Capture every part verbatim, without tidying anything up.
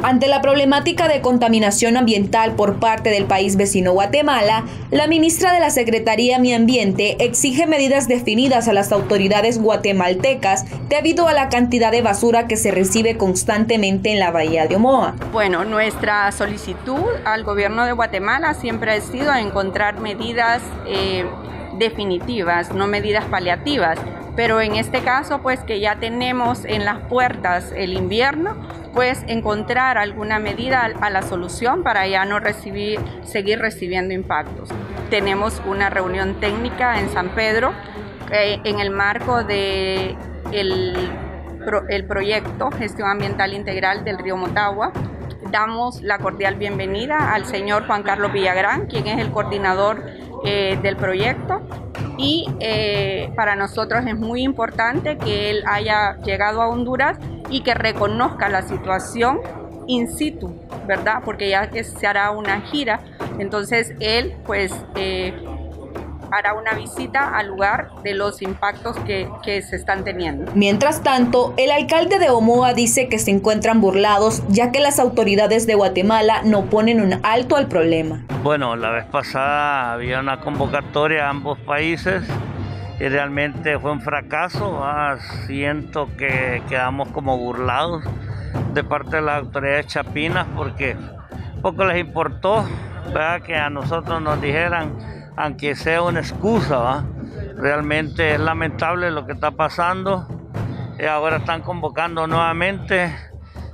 Ante la problemática de contaminación ambiental por parte del país vecino Guatemala, la ministra de la Secretaría de Medio Ambiente exige medidas definidas a las autoridades guatemaltecas debido a la cantidad de basura que se recibe constantemente en la Bahía de Omoa. Bueno, nuestra solicitud al gobierno de Guatemala siempre ha sido encontrar medidas eh, definitivas, no medidas paliativas, pero en este caso, pues que ya tenemos en las puertas el invierno, pues encontrar alguna medida a la solución para ya no recibir, seguir recibiendo impactos. Tenemos una reunión técnica en San Pedro eh, en el marco de el, el proyecto Gestión Ambiental Integral del río Motagua. Damos la cordial bienvenida al señor Juan Carlos Villagrán, quien es el coordinador eh, del proyecto. Y eh, para nosotros es muy importante que él haya llegado a Honduras y que reconozca la situación in situ, ¿verdad? Porque ya que se hará una gira, entonces él pues eh, hará una visita al lugar de los impactos que, que se están teniendo. Mientras tanto, el alcalde de Omoa dice que se encuentran burlados, ya que las autoridades de Guatemala no ponen un alto al problema. Bueno, la vez pasada había una convocatoria a ambos países y realmente fue un fracaso. Ah, siento que quedamos como burlados de parte de las autoridades chapinas porque poco les importó, ¿verdad?, que a nosotros nos dijeran, aunque sea una excusa, ¿va? Realmente es lamentable lo que está pasando. Ahora están convocando nuevamente.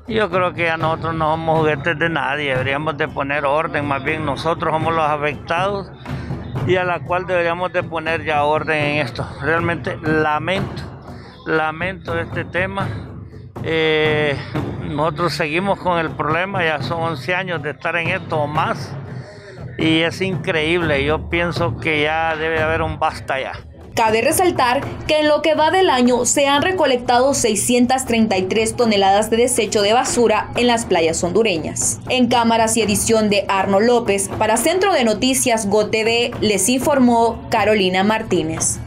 Y yo creo que ya nosotros no somos juguetes de nadie, deberíamos de poner orden, más bien nosotros somos los afectados y a la cual deberíamos de poner ya orden en esto. Realmente lamento, lamento este tema. Eh, nosotros seguimos con el problema, ya son once años de estar en esto o más. Y es increíble, yo pienso que ya debe haber un basta ya. Cabe resaltar que en lo que va del año se han recolectado seiscientas treinta y tres toneladas de desecho de basura en las playas hondureñas. En cámaras y edición de Arno López, para Centro de Noticias GoTV, les informó Carolina Martínez.